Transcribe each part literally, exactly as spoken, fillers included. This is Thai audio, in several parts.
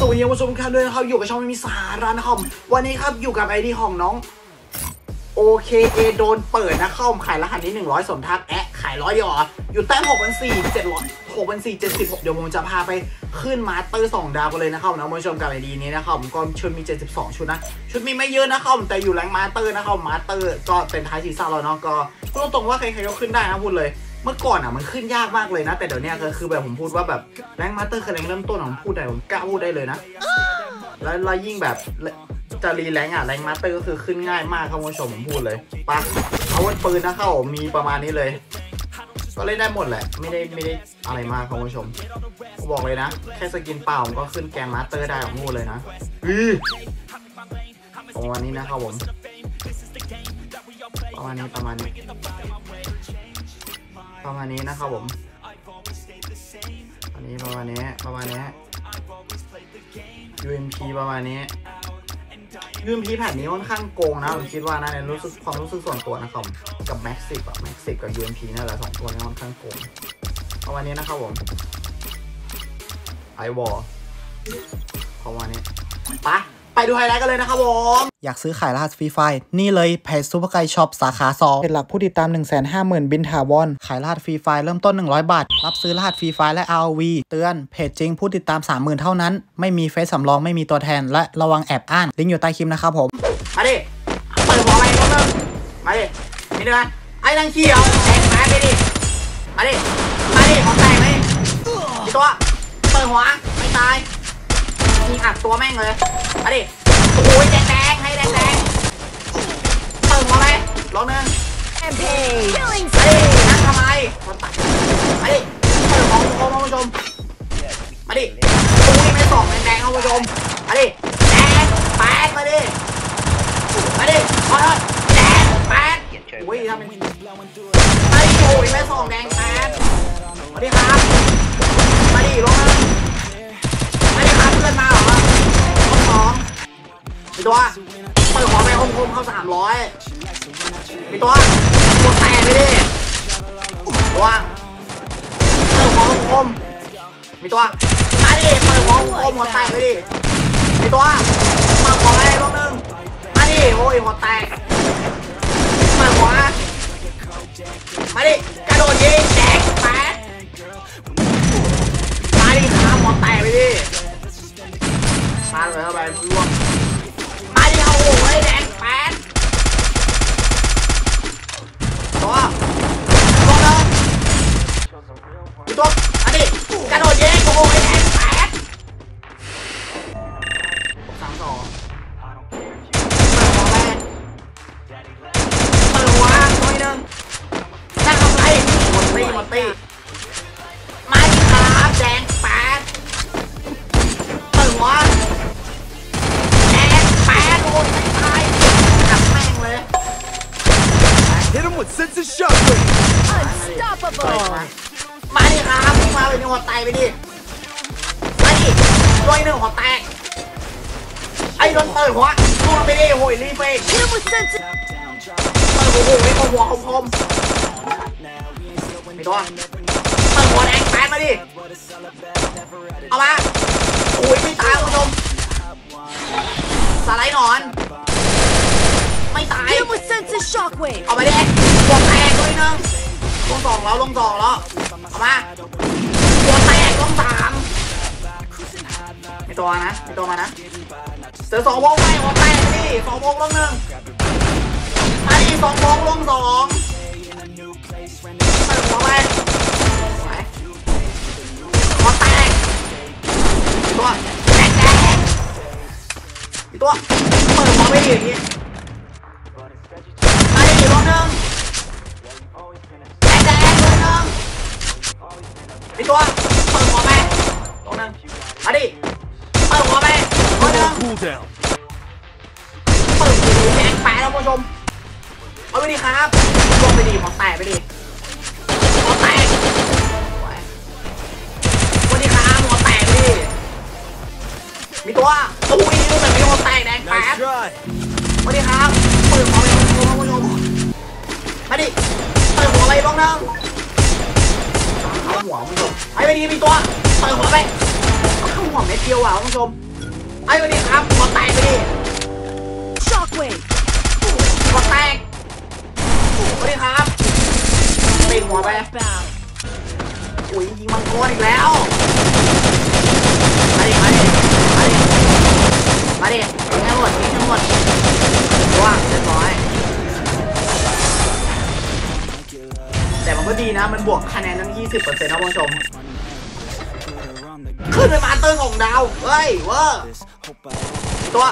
สวัสดีคุณผู้ชมครับด้วยนะครับอยู่กับช่องไม่มีสาระนะครับวันนี้ครับอยู่กับไอดีของน้องโอเคเอโดนเปิดนะเข้าขายรหัสนี้หนึ่งร้อยสมทักแอะขายร้อยเดียวอยู่แต้มหกพันสี่เจ็ดร้อยหกพันสี่เจ็ดสิบหกเดี๋ยวผมจะพาไปขึ้นมาสเตอร์สองดาวกันเลยนะครับนะคุณผู้ชมกับไอดีนี้นะครับก็ชุดมีเจ็ดสิบสองชุดนะชุดมีไม่เยอะนะครับแต่อยู่แรงมาสเตอร์นะครับมาสเตอร์ก็เป็นท้ายซีซั่นแล้วเนาะก็พูดตรงๆว่าใครๆก็ขึ้นได้นะพูดเลยเมื่อก่อนอ่ะมันขึ้นยากมากเลยนะแต่เดี๋ยวนี้ก็คือแบบผมพูดว่าแบบแรงมาสเตอร์คือแรงเริ่มต้นของพูดได้ผมกล้าพูดได้เลยนะแล้วเรายิ่งแบบจะรีแรงอ่ะแรงมาสเตอร์ก็คือขึ้นง่ายมากครับคุณผู้ชมผมพูดเลยปะอาวุธปืนนะเข้ามีประมาณนี้เลยก็เล่นได้หมดแหละไม่ได้ไม่ได้อะไรมากครับคุณผู้ชมบอกเลยนะแค่สกินเปล่าผมก็ขึ้นแกนมาสเตอร์ได้ของพูดเลยนะอือประมาณนี้นะครับผมประมาณนี้ประมาณนี้ประมาณนี้นะครับผมอันนี้ประมาณนี้ประมาณนี้ ยู เอ็ม พี ประมาณนี้ ยู เอ็ม พี แผ่นนี้ค่อนข้างโกงนะผมคิดว่านะในรู้สึกความรู้สึกส่วนตัวนะครับกับ Max สิบ อ่ะ Max สิบ กับ ยู เอ็ม พี นั่นแหละสองตัวนี้ค่อนข้างโกงประมาณนี้นะครับผมไอวอลประมาณนี้ปะไปดูไฮไลท์กันเลยนะครับผมอยากซื้อขายรหัสฟรีไฟล์นี่เลยเพจซูเปอร์ไกด์ช็อปสาขาสองเป็นหลักผู้ติดตาม หนึ่งแสนห้าหมื่น บินถาวรขายรหัสฟรีไฟล์เริ่มต้นหนึ่งร้อยบาทรับซื้อรหัสฟรีไฟล์และ อาร์ โอ วี เตือนเพจจริงผู้ติดตาม สามหมื่น เท่านั้นไม่มีเฟซสำรองไม่มีตัวแทนและระวังแอบอ้างลิงก์อยู่ใต้คลิปนะครับผมมาดิเปิดหัวอะไรก็เริ่มมาดิมีด้วยกันไอ้นางขี้เหรอแตกมาไปดิมาดิมาดิของแตกไหมตัวเปิดหัวไม่ตายมีอัดตัวแม่งเลยมาดิโอ้ยแดงแดงให้แดงแดงเติมมาไหมร้องหนึ่งแอมเพย์ไอ้นั่งทำไมคนตัดไอ้เติมของคุณผู้ชมมาดิตู้นี่ไม่สองแดงแดงคุณผู้ชมมาดิแดงแปดมาดิมาดิขอโทษแดงแปดโอ้ยทำเป็นไอ้โอ้ยไม่สองแดงแปดมาดิครับมาดิร้องหนึ่งมาดิครับเพื่อนมาหรอสองมีตัวเปิดหัวไปคมๆเข้าสามร้อยมีตัวกดแตะไปดิตัวเปิดหัวคมๆมีตัวมาดิเปิดหัวคมหัวแตะไปดิมีตัวมาหัวไปรอบนึงมาดิโอ้ยหัวแตกมาหัวมาดิกระโดดยิงแดกแปะมาดิขาหัวแตะไปดิปาดเลยเข้าไปล่วงโอ้ยแดงแปดตัวตัวนึงตัวอันนี้กระโดดเย้โอ้ยแดงแปดสามสองเปิดหัวแม่เปิดหัวตัวนึงนั่งทำไรหมดตีหมดตีไม่ครับแดงแปดเปิดหัวมาดิครับมาไปดิหัวแตกไปดิมาดิร้อยหนึ่งหัวแตกไอ้โดนเตยหัวล่วงไปดิโหยรีเฟกเตยโอ้โหไม่พอหัวคมคมไม่ต้องเตยหัวแดงแปดมาดิเอามาโอ้ยไม่ตายคุณผู้ชมสไลด์นอนไม่ตายเอาไปดิหัวแตกด้วยนึงลงสองแล้วลงสองแล้วเอามาหัวแตกลงสามไม่ตัวนะไม่ตัวมานะเสือสองวงไปหัวแตกดิสองวงลงหนึ่งอันนี้สองวงลงสองเติมหัวไปหัวแตกตัวแตกแตกตัวเปิดหัวไปดิอย่างนี้อันนี้ลงหนึ่งไอตัวเปิดหัวไปตัวนึงมาดิเปิดหัวไปตัวนึงเปิดหัวแดงแปะแล้วผู้ชมเอาไปดิครับลงไปดิหมอแตกไปดิหมอแตกวันนี้ครับหมอแตกไปดิมีตัวอุ้ยดูแบบนี้หมอแตกแดงแปะวันนี้ครับเปิดหัวไปตัวนึงผู้ชมมาดิเปิดหัวไปตัวนึงหัวคุณผู้ชมไอ้ไปดีมีตัวเปิดหัวไปเข้าหัวเม็ดเดียวอ่ะคุณผู้ชม ไอ้วันนี้ครับขอแตกไปดิช็อคเวฟขอแตกวันนี้ครับตีหัวไปอุ้ยยิงมังกรอีกแล้วมาดิมาดิมาดิมาดิยิงทั้งหมดยิงทั้งหมดว้าวเรียบร้อยแต่มันก็ดีนะมันบวกคะแนนทั้ง ยี่สิบเปอร์เซ็นต์ นะผู้ชมขึ้นไปมาเติ้งของดาวเฮ้ยเว้อตัว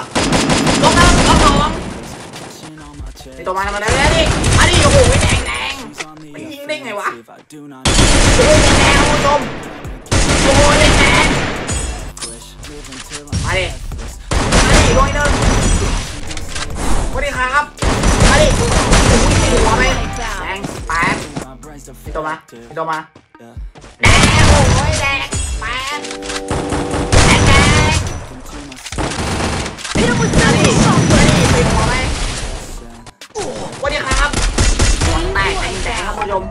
ลงนะลงสองไอตัวมาทำอะไรได้ดิอันนี้โอ้โหแดงแดงมันยิงได้ไงวะโอ้ยแดงผู้ชมโอ้ยแดงมาดิมาดิลงอีกหนึ่งสวัสดีครับมาดิโอ้ยตีหัวไปแดงแปดไอตัวมาไอตัวมาแดงโอ้ยแดงแปดแดงแดงนี่เราคุณจะดิมาดิตีหัวไปวันนี้ครับวันแตกแดงครับผู้ชม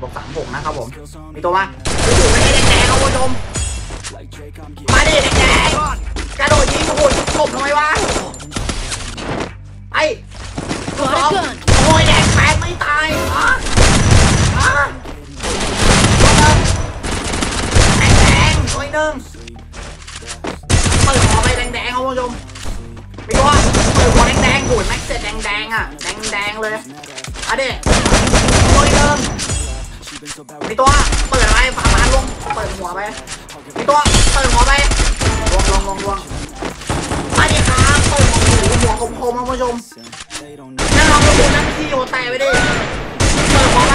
บอกสามหกนะครับผมมีตัวมาโอ้โหไม่ได้แดงครับผู้ชมมาดิแดงกระโดดยิงโอ้โหจบทำไมวะไอ้ตัวสองโอ้ยแดงแปดไม่ตายอ๋ออ๋อแดงแดงโอ้ยหนึ่งเปิดหัวไปแดงแดงครับผู้ชมมีตัวเปิดหัวแดงแดงโอ้ยแม็กเซตแดงแดงอ่ะแดงแดงเลยอ่ะดิโอ้ยหนึ่งมีตัวเปิดไปผ่ามาลงเปิดหัวไปมีตัวเปิดหัวไปลงลงลงลงมาดิครับเปิดหัวหัวคมคมครับผู้ชมนั่งลองดูนั่งที่โยแตะไปดิเปิดหัวไป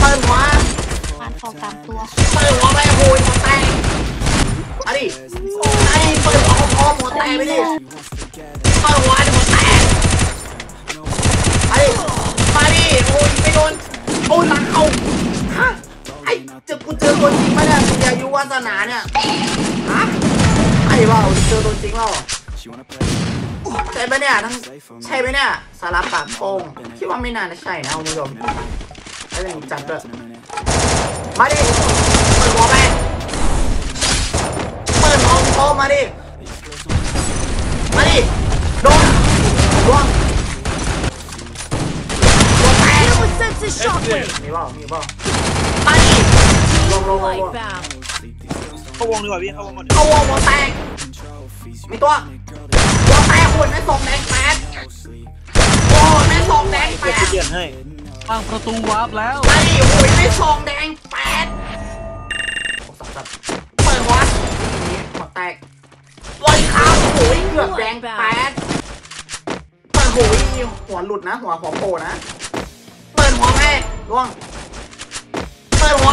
เปิดหัวมันสองสามตัวเปิดหัวไปโอ้ยหัวแตะอ่ะดิไอ้เปิดหัวคมคมหัวแตะไปดิเปิดหัวหัวแตะอ่ะดิมาดิโอ้ยไม่โดนโอ้ยหลังเอาฮะไอ้เจอกูเจอตัวจริงมาเนี่ยอย่ายุวาสนาเนี่ยฮะไอ้ว่าเจอตัวจริงแล้วใช่ไหมเนี่ยทั้งใช่ไหมเนี่ยสาระปากโป่งคิดว่าไม่น่าจะใช่นะคุณผู้ชมไอ้เรื่องจัดเลยมาดิเปิดหัวไปเปิดหัวโป่งมาดิมาดิโดนโดนมีบ้ามีบ้ามาดิลงลงลงเข้าวงดีกว่าพี่เข้าวงก่อนเข้าวงหัวแตกมีตัวหัวแตกหุ่นแม่สองแดงแปดโอ้แม่สองแดงแปดเดือดให้ทางประตูวาร์ปแล้วมาดิหุ่นแม่สองแดงแปดเปิดหัวหัวแตกลอยขาหุ่นเกือบแดงแปดเปิดหุ่นหัวหลุดนะหัวหัวโผล่นะเปิดหัวแม่ล่วงเปิดหัว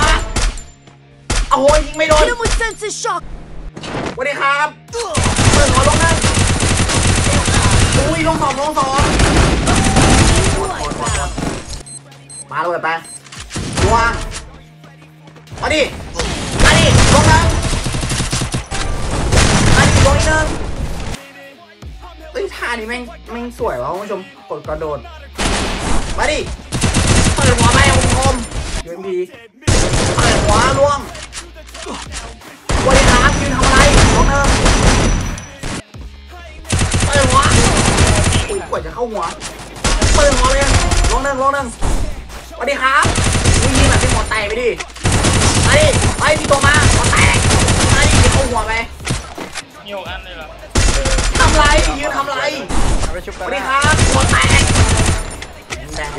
โอ้ยยิงไม่โดนวันนี้ครับเปิดหัวลงนั่นอุ้ยลงสองลงสองมาเลยไปล่วงมาดิมาดิลงนั่นมาดิลงอีกหนึ่งเฮ้ยท่านี้แม่งแม่งสวยวะคุณผู้ชมกดกระโดดมาดิเปิดหัวไปอมอมยืนดีเปิดหัวล่วงบริการยืนทำอะไรล่วงเดิมเปิดหัวอุ้ยกว่าจะเข้าหัวเปิดหัวเลยล่วงเดิมล่วงเดิมสวัสดีครับวิ่งแบบเป็นหัวแตกไปดิไปดิไปมีตัวมาหัวแตกไปดิเข้าหัวไปโยกอันเลยเหรอทำไรยืนทำไรสวัสดีครับหัวแตกแดง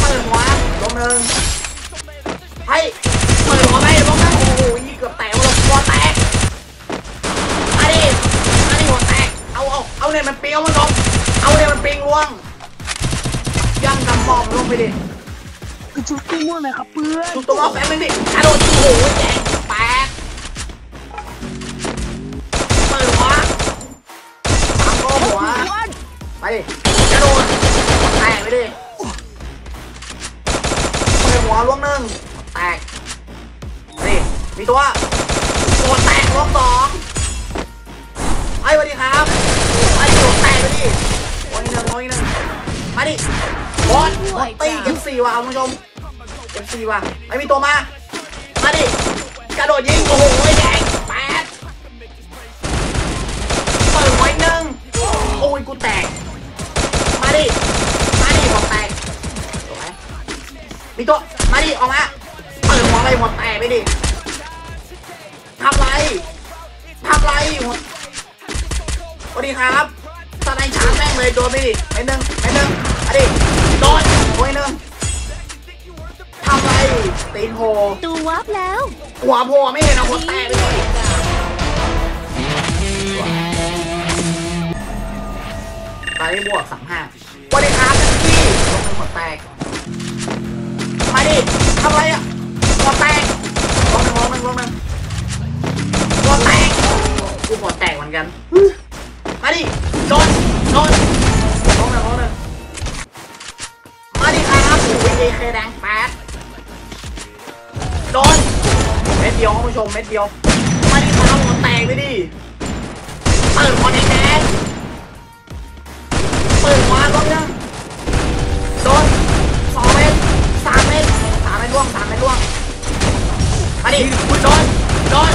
เปิดหัวลงหนึ่งให้เปิดหัวไปลงหนึ่งโอ้โหยี่เกือบแตกลงหัวแตกมาดิมาดิหัวแตกเอาเอาเอาเนี่ยมันเปียวมันลงเอาเนี่ยมันเปียงล่วงย่ำกำปองลงไปดิคือชุดตัวม่วงเลยครับเพื่อนชุดตัวม่วงแฝงไปดิกระโดดโอ้โหแตกแตกเปิดหัวทำโกหัวไปดิกระโดดแตกไปดิหัวล่วงหนึ่งแตกนี่มีตัวโดนแตกล่วงสองไอ้สวัสดีครับไอ้โดนแตกไปดิโอ้ยหนึ่งโอ้ยหนึ่งมาดิบอลตีเก็บสี่ว่ะคุณผู้ชมเก็บสี่ว่ะไอ้มีตัวมามาดิกระโดดยิงโอ้โหแดง ดิทำไรทำไรสวัสดีครับตอนนี้ช้าแม่งเลยโดนไปดิไปหนึ่งไปหนึ่งอะดิโดนโอ้ยหนึ่งทำไรตีนโหตัววับแล้วหัวโผล่ไม่เห็นเอาหัวแตกเลยตายได้บวกสามห้าสวัสดีครับพี่หัวแตกมาดิทำไรอ่ะหัวแตกลงหนึ่งลงหนึ่งลงหนึ่งหัวแตกกูหัวแตกเหมือนกันมาดิโดนโดนลงหนึ่งลงหนึ่งมาดิครับวีดีเคแดงแปดโดนเม็ดเดียวคุณผู้ชมเม็ดเดียวมาดิครับหัวแตกไปดิเปิดคอนเน็กแดงเปิดวาร์ปเนี่ยโดนสองเม็ดสามเม็ดสามเม็ดล่วงสามเม็ดล่วงมาดิโดนโดน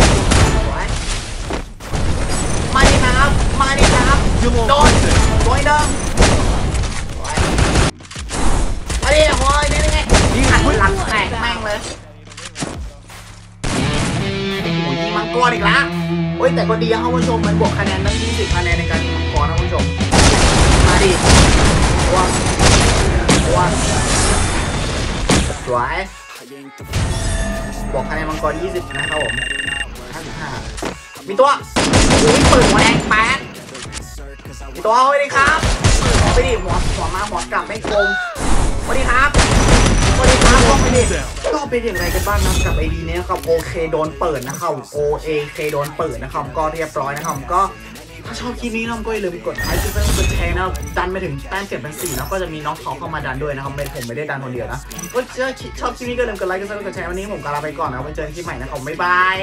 มาดิครับมาดิครับโดนโดนเดิมมาดิโอ้ยนี่ไงหันหลังแตกแม่งเลยโอ้ยยิงมังกรอีกละโอ้ยแต่ก็ดีครับคุณผู้ชมมันบวกคะแนนตั้งยี่สิบคะแนนในการยิงมังกรนะคุณผู้ชมมาดิว้าวว้าวสวยบอกคะแนนมังกรยี่สิบนะครับผมห้าสิบห้ามีตัวอุ้ยเปิดหัวแดงแปดมีตัวเอาไปดิครับหัวไปดิหัวหัวมาหัวกลับไม่โกงสวัสดีครับสวัสดีครับก็ไปดิก็เป็นอย่างไรกันบ้างนะกับไอดีนี้นะครับโอเคโดนเปิดนะครับโอเอเคโดนเปิดนะครับก็เรียบร้อยนะครับก็ถ้าชอบคลิปนี้น้องก็อย่าลืมกดไลค์กดแชร์นะดันไปถึงแต้มเจ็ดเป็นสี่แล้วก็จะมีน้องเขาเข้ามาดันด้วยนะครับผมไม่ได้ดันคนเดียวนะก็ชอบคลิปนี้ก็อย่าลืมกดไลค์กดแชร์วันนี้ผมก็ลาไปก่อนนะไว้เจอกันคลิปใหม่นะครับบ๊ายบาย